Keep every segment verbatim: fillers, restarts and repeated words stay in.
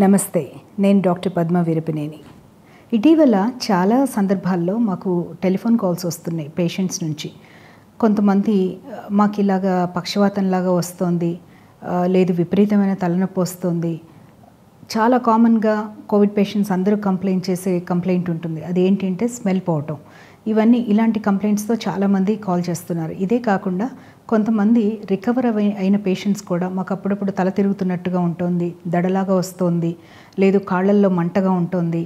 నమస్తే, నేను డాక్టర్ పద్మ వీరపనేని. ఇటీవల చాలా సందర్భాల్లో మాకు టెలిఫోన్ కాల్స్ వస్తున్నాయి పేషెంట్స్ నుంచి. కొంతమంది మాకు ఇలాగా పక్షవాతంలాగా వస్తుంది, లేదు విపరీతమైన తలనొప్పి వస్తుంది. చాలా కామన్గా కోవిడ్ పేషెంట్స్ అందరూ కంప్లైంట్ చేసే కంప్లైంట్ ఉంటుంది, అదేంటంటే స్మెల్ పోవటం. ఇవన్నీ ఇలాంటి కంప్లైంట్స్తో చాలామంది కాల్ చేస్తున్నారు. ఇదే కాకుండా కొంతమంది రికవర్ అయిన పేషెంట్స్ కూడా మాకు అప్పుడప్పుడు తల తిరుగుతున్నట్టుగా ఉంటుంది, దడలాగా వస్తుంది, లేదు కాళ్ళల్లో మంటగా ఉంటుంది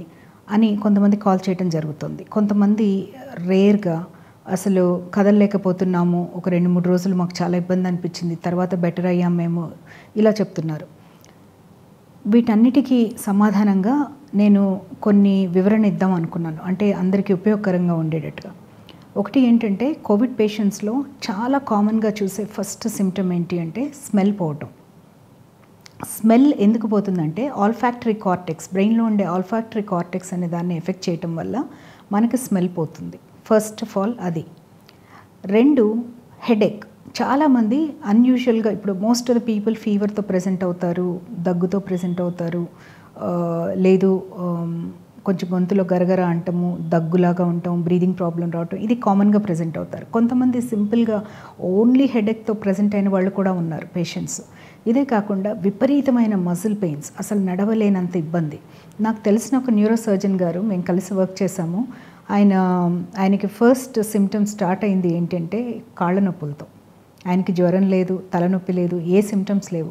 అని కొంతమంది కాల్ చేయడం జరుగుతుంది. కొంతమంది రేర్గా అసలు కదలలేకపోతున్నాము, ఒక రెండు మూడు రోజులు మాకు చాలా ఇబ్బంది అనిపించింది, తర్వాత బెటర్ అయ్యాం మేము ఇలా చెప్తున్నారు. వీటన్నిటికీ సమాధానంగా నేను కొన్ని వివరణ ఇద్దాం అనుకున్నాను, అంటే అందరికీ ఉపయోగకరంగా ఉండేటట్టుగా. ఒకటి ఏంటంటే కోవిడ్ పేషెంట్స్లో చాలా కామన్గా చూసే ఫస్ట్ సిమ్టమ్ ఏంటి అంటే స్మెల్ పోవటం. స్మెల్ ఎందుకు పోతుందంటే ఆల్ఫాక్టరీ కార్టెక్స్, బ్రెయిన్లో ఉండే ఆల్ఫాక్టరీ కార్టెక్స్ అనే దాన్ని ఎఫెక్ట్ చేయటం వల్ల మనకి స్మెల్ పోతుంది. ఫస్ట్ ఆఫ్ ఆల్ అది. రెండు, హెడేక్. చాలామంది అన్యూజువల్గా ఇప్పుడు మోస్ట్ ఆఫ్ ద పీపుల్ ఫీవర్తో ప్రెజెంట్ అవుతారు, దగ్గుతో ప్రెజెంట్ అవుతారు, లేదు కొంచెం గొంతులో గరగర అంటాము, దగ్గులాగా ఉంటాం, బ్రీదింగ్ ప్రాబ్లం రావటం, ఇది కామన్గా ప్రజెంట్ అవుతారు. కొంతమంది సింపుల్గా ఓన్లీ హెడేక్తో ప్రజెంట్ అయిన వాళ్ళు కూడా ఉన్నారు పేషెంట్స్. ఇదే కాకుండా విపరీతమైన మజిల్ పెయిన్స్, అసలు నడవలేనంత ఇబ్బంది. నాకు తెలిసిన ఒక న్యూరో సర్జన్ గారు, మేము కలిసి వర్క్ చేశాము, ఆయన ఆయనకి ఫస్ట్ సిమ్టమ్స్ స్టార్ట్ అయింది ఏంటంటే కాళ్ళ నొప్పులతో. ఆయనకి జ్వరం లేదు, తలనొప్పి లేదు, ఏ సిమ్టమ్స్ లేవు.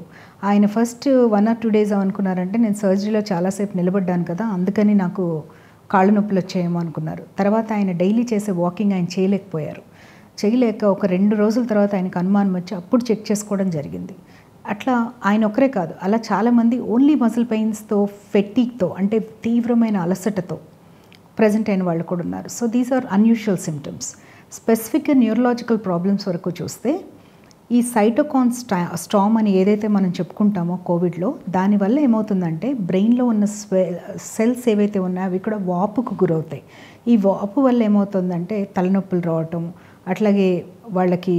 ఆయన first one or two days అనుకున్నారంటే నేను సర్జరీలో చాలాసేపు నిలబడ్డాను కదా అందుకని నాకు కాళ్ళు నొప్పులు వచ్చాయేమో అనుకున్నారు. తర్వాత ఆయన డైలీ చేసే వాకింగ్ ఆయన చేయలేకపోయారు. చేయలేక ఒక రెండు రోజుల తర్వాత ఆయనకు అనుమానం వచ్చి అప్పుడు చెక్ చేసుకోవడం జరిగింది. అట్లా ఆయన ఒకరే కాదు, అలా చాలామంది ఓన్లీ మజిల్ పెయిన్స్తో, ఫెటీక్తో, అంటే తీవ్రమైన అలసటతో ప్రజెంట్ అయిన వాళ్ళు కూడా ఉన్నారు. So these are unusual symptoms. స్పెసిఫిక్గా న్యూరలాజికల్ ప్రాబ్లమ్స్ వరకు చూస్తే ఈ సైటోకాన్ స్టా స్టామ్ అని ఏదైతే మనం చెప్పుకుంటామో కోవిడ్లో, దానివల్ల ఏమవుతుందంటే బ్రెయిన్లో ఉన్న స్వే సెల్స్ ఏవైతే ఉన్నాయో అవి కూడా వాపుకు గురవుతాయి. ఈ వాపు వల్ల ఏమవుతుందంటే తలనొప్పులు రావటం, అట్లాగే వాళ్ళకి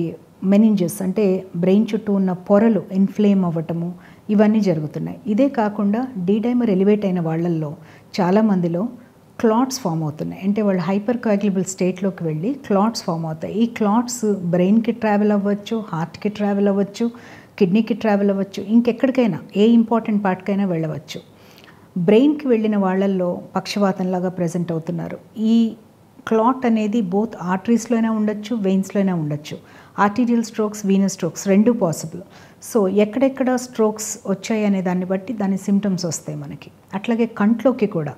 మెనింజస్ అంటే బ్రెయిన్ చుట్టూ ఉన్న పొరలు ఇన్ఫ్లేమ్ అవ్వటము, ఇవన్నీ జరుగుతున్నాయి. ఇదే కాకుండా డీ-డైమర్ ఎలివేట్ అయిన వాళ్ళల్లో చాలామందిలో క్లాట్స్ ఫామ్ అవుతున్నాయి, అంటే వాళ్ళు హైపర్ కోయాగ్యులబుల్ స్టేట్లోకి వెళ్ళి క్లాట్స్ ఫామ్ అవుతాయి. ఈ క్లాట్స్ బ్రెయిన్కి ట్రావెల్ అవ్వచ్చు, హార్ట్కి ట్రావెల్ అవ్వచ్చు, కిడ్నీకి ట్రావెల్ అవ్వచ్చు, ఇంకెక్కడికైనా ఏ ఇంపార్టెంట్ పార్ట్కైనా వెళ్ళవచ్చు. బ్రెయిన్కి వెళ్ళిన వాళ్ళల్లో పక్షవాతంలాగా ప్రజెంట్ అవుతున్నారు. ఈ క్లాట్ అనేది బోత్ ఆర్టరీస్లోనే ఉండొచ్చు, వెయిన్స్లోనే ఉండొచ్చు. ఆర్టీరియల్ స్ట్రోక్స్, వీనస్ స్ట్రోక్స్ రెండు పాసిబుల్. సో ఎక్కడెక్కడ స్ట్రోక్స్ వచ్చాయి అనే దాన్ని బట్టి దాని సిమ్టమ్స్ వస్తాయి మనకి. అట్లాగే కంట్లోకి కూడా,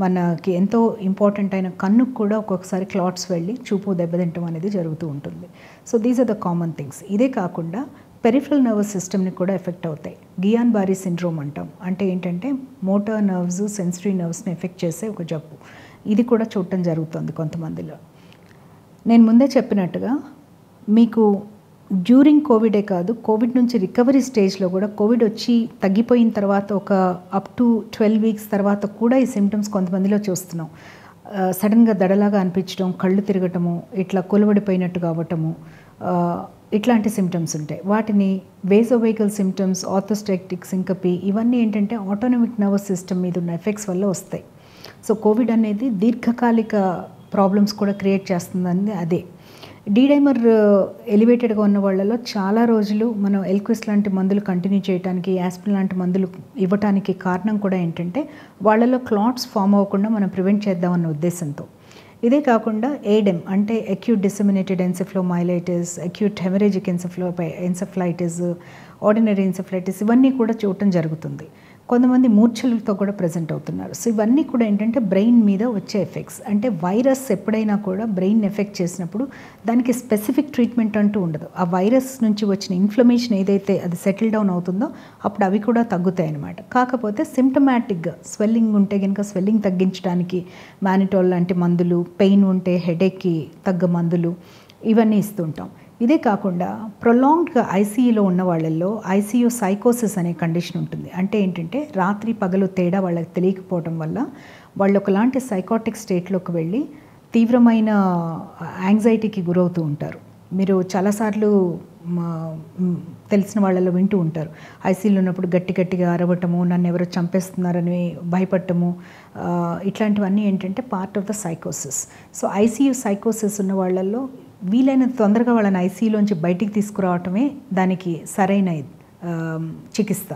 మనకి ఎంతో ఇంపార్టెంట్ అయిన కన్నుకు కూడా ఒక్కొక్కసారి క్లాట్స్ వెళ్ళి చూపు దెబ్బతింటం అనేది జరుగుతూ ఉంటుంది. So these are the common things. ఇదే కాకుండా పెరిఫరల్ నర్వస్ సిస్టమ్ని కూడా ఎఫెక్ట్ అవుతాయి. గియాన్బారీ సిండ్రోమ్ అంటాం, అంటే ఏంటంటే మోటార్ నర్వ్స్, సెన్సరీ నర్వ్స్ని ఎఫెక్ట్ చేసే ఒక జబ్బు. ఇది కూడా చూడటం జరుగుతుంది కొంతమందిలో. నేను ముందే చెప్పినట్టుగా మీకు డ్యూరింగ్ కోవిడే కాదు, కోవిడ్ నుంచి రికవరీ స్టేజ్లో కూడా, కోవిడ్ వచ్చి తగ్గిపోయిన తర్వాత ఒక అప్ టు ట్వెల్వ్ వీక్స్ తర్వాత కూడా ఈ సిమ్టమ్స్ కొంతమందిలో చూస్తున్నాం. సడన్గా దడలాగా అనిపించడం, కళ్ళు తిరగటము, ఇట్లా కొలువడిపోయినట్టుగా అవ్వటము, ఇట్లాంటి సిమ్టమ్స్ ఉంటాయి. వాటిని వేసోవెహికల్ సిమ్టమ్స్, ఆర్థోస్టాటిక్ సింకపీ, ఇవన్నీ ఏంటంటే ఆటోనమిక్ నర్వస్ సిస్టమ్ మీద ఉన్న ఎఫెక్ట్స్ వల్ల వస్తాయి. సో కోవిడ్ అనేది దీర్ఘకాలిక ప్రాబ్లమ్స్ కూడా క్రియేట్ చేస్తుందని అదే. డీ-డైమర్ ఎలివేటెడ్గా ఉన్న వాళ్ళలో చాలా రోజులు మనం ఎలిక్విస్ లాంటి మందులు కంటిన్యూ చేయడానికి, యాస్పిరిన్ లాంటి మందులు ఇవ్వడానికి కారణం కూడా ఏంటంటే వాళ్ళలో క్లాట్స్ ఫామ్ అవ్వకుండా మనం ప్రివెంట్ చేద్దామన్న ఉద్దేశంతో. ఇదే కాకుండా ఏడెమ్ అంటే acute disseminated encephalomyelitis, acute haemorrhagic encephalo encephalitis, ordinary encephalitis, ఇవన్నీ కూడా చూడటం జరుగుతుంది. కొంతమంది మూర్ఛలతో కూడా ప్రజెంట్ అవుతున్నారు. సో ఇవన్నీ కూడా ఏంటంటే బ్రెయిన్ మీద వచ్చే ఎఫెక్ట్స్. అంటే వైరస్ ఎప్పుడైనా కూడా బ్రెయిన్ ఎఫెక్ట్ చేసినప్పుడు దానికి స్పెసిఫిక్ ట్రీట్మెంట్ అంటూ ఉండదు. ఆ వైరస్ నుంచి వచ్చిన ఇన్ఫ్లమేషన్ ఏదైతే అది సెటిల్ డౌన్ అవుతుందో అప్పుడు అవి కూడా తగ్గుతాయి అన్నమాట. కాకపోతే సిమ్టమాటిక్గా స్వెల్లింగ్ ఉంటే కనుక స్వెల్లింగ్ తగ్గించడానికి మానిటోల్ లాంటి మందులు, పెయిన్ ఉంటే హెడేక్కి తగ్గ మందులు, ఇవన్నీ ఇస్తుంటాం. ఇదే కాకుండా ప్రొలాంగ్డ్గా ఐసీయూలో ఉన్న వాళ్ళల్లో ఐసీయూ సైకోసిస్ అనే కండిషన్ ఉంటుంది. అంటే ఏంటంటే రాత్రి పగలు తేడా వాళ్ళకి తెలియకపోవడం వల్ల వాళ్ళు ఒకలాంటి సైకాటిక్ స్టేట్లోకి వెళ్ళి తీవ్రమైన యాంగ్జైటీకి గురవుతూ ఉంటారు. మీరు చాలాసార్లు తెలిసిన వాళ్ళలో వింటూ ఉంటారు, ఐసీయూలో ఉన్నప్పుడు గట్టి గట్టిగా అరవటము, నన్ను ఎవరో చంపేస్తున్నారని భయపడటము, ఇట్లాంటివన్నీ ఏంటంటే పార్ట్ ఆఫ్ ద సైకోసిస్. సో ఐసీయూ సైకోసిస్ ఉన్న వాళ్ళల్లో వీలైనంత తొందరగా వాళ్ళని ఐసీయూలోంచి బయటికి తీసుకురావటమే దానికి సరైన చికిత్స.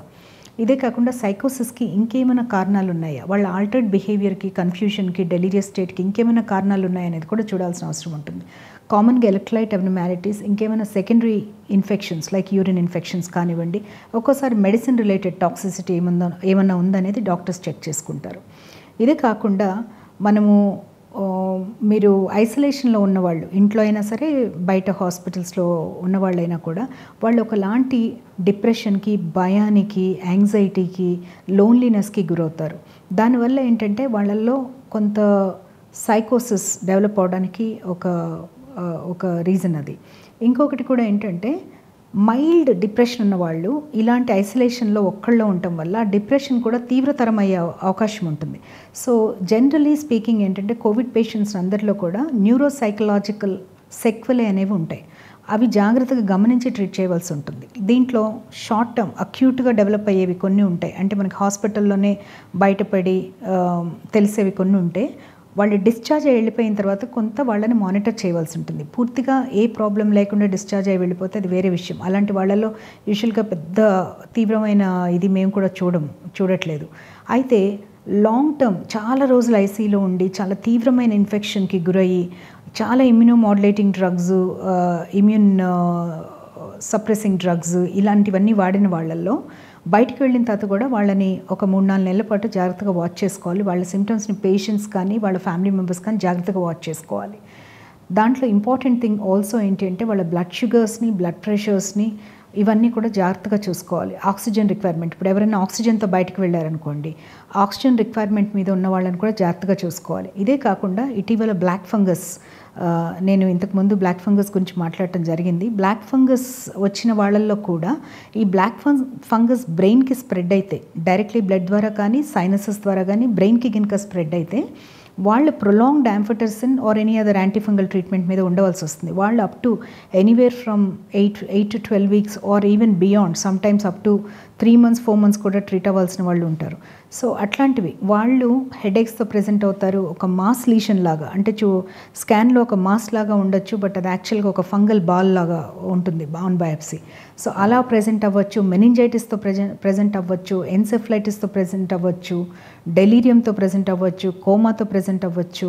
ఇదే కాకుండా సైకోసిస్కి ఇంకేమైనా కారణాలు ఉన్నాయా, వాళ్ళ ఆల్టర్డ్ బిహేవియర్కి, కన్ఫ్యూషన్కి, డెలిరియస్ స్టేట్కి ఇంకేమైనా కారణాలు ఉన్నాయనేది కూడా చూడాల్సిన అవసరం ఉంటుంది. కామన్గా ఎలక్ట్రైట్ అబ్నార్మాలిటీస్, ఇంకేమైనా secondary infections like urine infections కానివ్వండి, ఒక్కోసారి మెడిసిన్ రిలేటెడ్ టాక్సిసిటీ ఏమన్నా ఏమన్నా ఉందనేది డాక్టర్స్ చెక్ చేసుకుంటారు. ఇదే కాకుండా మనము మీరు ఐసోలేషన్లో ఉన్నవాళ్ళు, ఇంట్లో అయినా సరే బయట హాస్పిటల్స్లో ఉన్నవాళ్ళైనా కూడా, వాళ్ళు ఒకలాంటి డిప్రెషన్కి, భయానికి, యాంగ్జైటీకి, లోన్లీనెస్కి గురవుతారు. దానివల్ల ఏంటంటే వాళ్ళల్లో కొంత సైకోసిస్ డెవలప్ అవడానికి ఒక ఒక రీజన్ అది. ఇంకొకటి కూడా ఏంటంటే మైల్డ్ డిప్రెషన్ ఉన్న వాళ్ళు ఇలాంటి ఐసోలేషన్లో ఒక్కళ్ళో ఉండటం వల్ల డిప్రెషన్ కూడా తీవ్రతరం అయ్యే అవకాశం ఉంటుంది. సో జనరలీ స్పీకింగ్ ఏంటంటే కోవిడ్ పేషెంట్స్ అందరిలో కూడా న్యూరో సైకలాజికల్ సెక్వెలే అనేవి ఉంటాయి. అవి జాగ్రత్తగా గమనించి ట్రీట్ చేయవలసి ఉంటుంది. దీంట్లో షార్ట్ టర్మ్ అక్యూట్గా డెవలప్ అయ్యేవి కొన్ని ఉంటాయి, అంటే మనకి హాస్పిటల్లోనే బయటపడి తెలిసేవి కొన్ని ఉంటాయి. వాళ్ళు డిశ్చార్జ్ అయ్యి వెళ్ళిపోయిన తర్వాత కొంత వాళ్ళని మానిటర్ చేయవలసి ఉంటుంది. పూర్తిగా ఏ ప్రాబ్లం లేకుండా డిశ్చార్జ్ అయ్యి వెళ్ళిపోతే అది వేరే విషయం. అలాంటి వాళ్ళలో యూజువల్గా పెద్ద తీవ్రమైన ఇది మేము కూడా చూడము చూడట్లేదు అయితే లాంగ్ టర్మ్ చాలా రోజులు ఐసీలో ఉండి చాలా తీవ్రమైన ఇన్ఫెక్షన్కి గురయ్యి, చాలా immuno modulating drugs, immune suppressing drugs ఇలాంటివన్నీ వాడిన వాళ్ళల్లో బయటకు వెళ్ళిన తర్వాత కూడా వాళ్ళని ఒక మూడు నాలుగు నెలల పాటు జాగ్రత్తగా వాచ్ చేసుకోవాలి. వాళ్ళ సిమ్టమ్స్ని పేషెంట్స్ కానీ వాళ్ళ ఫ్యామిలీ మెంబర్స్ కానీ జాగ్రత్తగా వాచ్ చేసుకోవాలి. దాంట్లో ఇంపార్టెంట్ థింగ్ ఆల్సో ఏంటి అంటే వాళ్ళ బ్లడ్ షుగర్స్ని, బ్లడ్ ప్రెషర్స్ని ఇవన్నీ కూడా జాగ్రత్తగా చూసుకోవాలి. ఆక్సిజన్ రిక్వైర్మెంట్, ఇప్పుడు ఎవరైనా ఆక్సిజన్తో బయటకు వెళ్ళారనుకోండి, ఆక్సిజన్ రిక్వైర్మెంట్ మీద ఉన్న వాళ్ళని కూడా జాగ్రత్తగా చూసుకోవాలి. ఇదే కాకుండా ఇటీవల బ్లాక్ ఫంగస్, నేను ఇంతకుముందు బ్లాక్ ఫంగస్ గురించి మాట్లాడటం జరిగింది. బ్లాక్ ఫంగస్ వచ్చిన వాళ్ళల్లో కూడా ఈ బ్లాక్ ఫంగస్ బ్రెయిన్కి స్ప్రెడ్ అయితే, డైరెక్ట్లీ బ్లడ్ ద్వారా కానీ సైనసెస్ ద్వారా కానీ బ్రెయిన్కి గినక స్ప్రెడ్ అయితే వాళ్ళు prolonged amphotericin or any other antifungal treatment మీద ఉండవలసి వస్తుంది. వాళ్ళు up to anywhere from eight eight to twelve weeks or even beyond, sometimes up to three months four months కూడా ట్రీట్ అవ్వాల్సిన వాళ్ళు ఉంటారు. సో అట్లాంటివి వాళ్ళు హెడేక్స్తో ప్రజెంట్ అవుతారు. ఒక మాస్ లీషన్ లాగా, అంటే చూ స్కాన్లో ఒక మాస్ లాగా ఉండొచ్చు, బట్ అది యాక్చువల్గా ఒక ఫంగల్ బాల్ లాగా ఉంటుంది ఆన్ బయాప్సీ. సో అలా ప్రజెంట్ అవ్వచ్చు, మెనింజైటిస్తో ప్రజెంట్ ప్రజెంట్ అవ్వచ్చు, ఎన్సెఫలైటిస్తో ప్రజెంట్ అవ్వచ్చు, డెలీరియంతో ప్రజెంట్ అవ్వచ్చు, కోమాతో ప్రజెంట్ అవ్వచ్చు,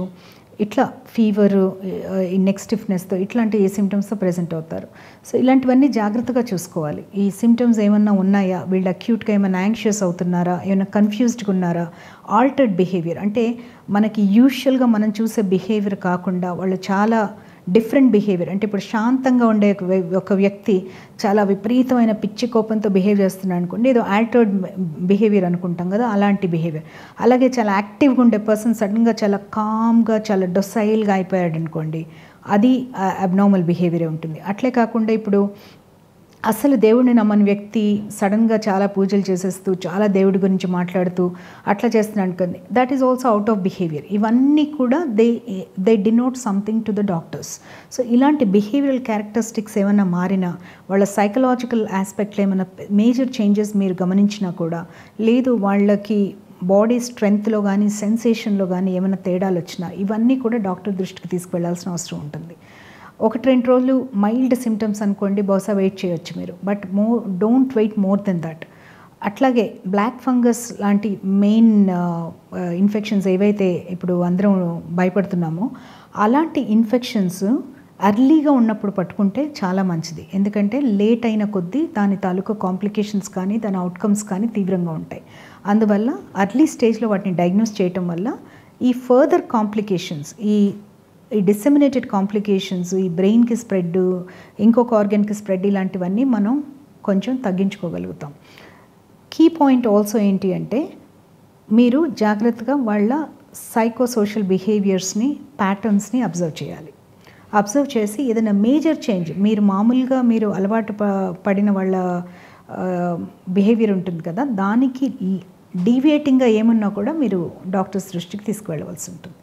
ఇట్లా ఫీవరు, నెక్ స్టిఫ్నెస్తో ఇట్లాంటి ఏ సిమ్టమ్స్తో ప్రజెంట్ అవుతారు. సో ఇలాంటివన్నీ జాగ్రత్తగా చూసుకోవాలి. ఈ సిమ్టమ్స్ ఏమన్నా ఉన్నాయా, వీళ్ళు అక్యూట్గా ఏమైనా యాంగ్షియస్ అవుతున్నారా, ఏమైనా కన్ఫ్యూజ్డ్గా ఉన్నారా, ఆల్టర్డ్ బిహేవియర్ అంటే మనకి యూజువల్గా మనం చూసే బిహేవియర్ కాకుండా వాళ్ళు చాలా డిఫరెంట్ బిహేవియర్, అంటే ఇప్పుడు శాంతంగా ఉండే ఒక వ్యక్తి చాలా విపరీతమైన పిచ్చి కోపంతో బిహేవ్ చేస్తున్నాడు అనుకోండి, ఏదో ఆల్టర్డ్ బిహేవియర్ అనుకుంటాం కదా, అలాంటి బిహేవియర్. అలాగే చాలా యాక్టివ్గా ఉండే పర్సన్ సడన్గా చాలా కామ్గా చాలా డొసైల్గా అయిపోయాడు అనుకోండి, అది అబ్నార్మల్ బిహేవియర్ ఉంటుంది. అట్లే కాకుండా ఇప్పుడు అసలు దేవుడిని నమ్మని వ్యక్తి సడన్గా చాలా పూజలు చేసేస్తూ చాలా దేవుడి గురించి మాట్లాడుతూ అట్లా చేస్తున్నాడు కదా, that is also out of behaviour. ఇవన్నీ కూడా they they denote something to the doctors. So ఇలాంటి బిహేవియరల్ క్యారెక్టరిస్టిక్స్ ఏమైనా మారినా, వాళ్ళ సైకలాజికల్ ఆస్పెక్ట్లో ఏమైనా మేజర్ చేంజెస్ మీరు గమనించినా కూడా, లేదు వాళ్ళకి బాడీ స్ట్రెంగ్త్లో కానీ సెన్సేషన్లో కానీ ఏమైనా తేడాలు వచ్చినా, ఇవన్నీ కూడా డాక్టర్ దృష్టికి తీసుకువెళ్లాల్సిన అవసరం ఉంటుంది. ఒకటి రెండు రోజులు మైల్డ్ సిమ్టమ్స్ అనుకోండి, బహుశా వెయిట్ చేయొచ్చు మీరు, but mo don't wait more than that. అట్లాగే బ్లాక్ ఫంగస్ లాంటి మెయిన్ ఇన్ఫెక్షన్స్ ఏవైతే ఇప్పుడు అందరం భయపడుతున్నామో, అలాంటి ఇన్ఫెక్షన్స్ అర్లీగా ఉన్నప్పుడు పట్టుకుంటే చాలా మంచిది. ఎందుకంటే లేట్ అయిన కొద్దీ దాని తాలూకా కాంప్లికేషన్స్ కానీ దాని అవుట్కమ్స్ కానీ తీవ్రంగా ఉంటాయి. అందువల్ల అర్లీ స్టేజ్లో వాటిని డయాగ్నోస్ చేయటం వల్ల ఈ ఫర్దర్ కాంప్లికేషన్స్, ఈ ఈ డిస్సెమినేటెడ్ కాంప్లికేషన్స్, ఈ బ్రెయిన్కి స్ప్రెడ్, ఇంకొక ఆర్గాన్కి స్ప్రెడ్ ఇలాంటివన్నీ మనం కొంచెం తగ్గించుకోగలుగుతాం. కీ పాయింట్ ఆల్సో ఏంటి అంటే మీరు జాగ్రత్తగా వాళ్ళ సైకోసోషల్ బిహేవియర్స్ని, ప్యాటర్న్స్ని అబ్జర్వ్ చేయాలి. అబ్జర్వ్ చేసి ఏదైనా మేజర్ చేంజ్, మీరు మామూలుగా మీరు అలవాటు పడిన వాళ్ళ బిహేవియర్ ఉంటుంది కదా, దానికి డీవియేటింగ్గా ఏమున్నా కూడా మీరు డాక్టర్స్ దృష్టికి తీసుకువెళ్ళవలసి ఉంటుంది.